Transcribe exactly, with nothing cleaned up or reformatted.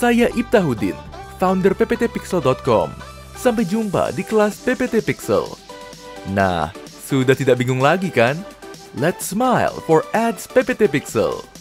Saya Iptahudin, founder p p t pixel dot com. Sampai jumpa di kelas P P T Pixel. Nah, sudah tidak bingung lagi kan? Let's smile for ads P P T Pixel.